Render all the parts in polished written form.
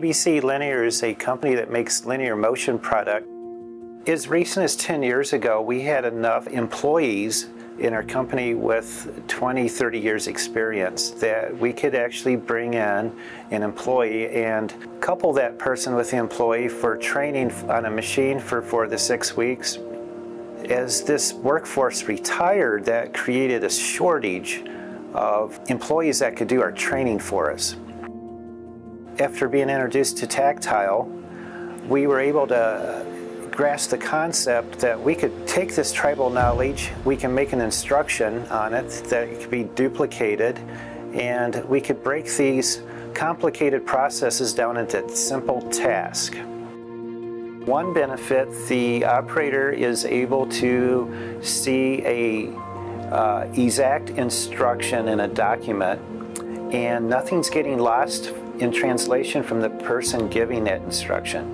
PBC Linear is a company that makes linear motion product. As recent as 10 years ago, we had enough employees in our company with 20, 30 years experience that we could actually bring in an employee and couple that person with the employee for training on a machine for 4 to 6 weeks. As this workforce retired, that created a shortage of employees that could do our training for us. After being introduced to Taqtile, we were able to grasp the concept that we could take this tribal knowledge, we can make an instruction on it that it could be duplicated, and we could break these complicated processes down into simple tasks. One benefit, the operator is able to see an exact instruction in a document, and nothing's getting lost in translation from the person giving that instruction.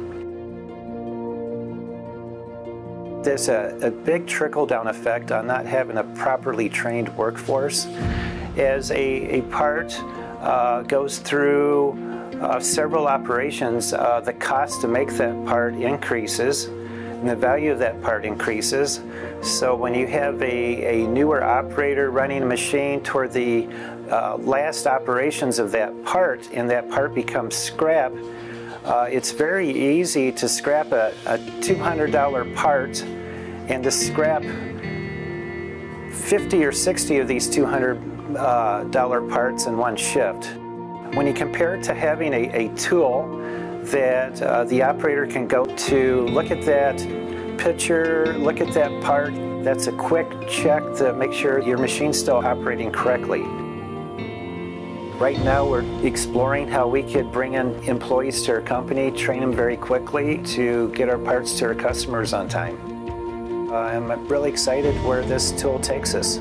There's a big trickle-down effect on not having a properly trained workforce. As a part goes through several operations, the cost to make that part increases and the value of that part increases. So when you have a newer operator running a machine toward the last operations of that part, and that part becomes scrap, it's very easy to scrap a $200 part and to scrap 50 or 60 of these $200 parts in one shift. When you compare it to having a tool that the operator can go to, look at that picture, look at that part, that's a quick check to make sure your machine's still operating correctly. Right now we're exploring how we could bring in employees to our company, train them very quickly to get our parts to our customers on time. I'm really excited where this tool takes us.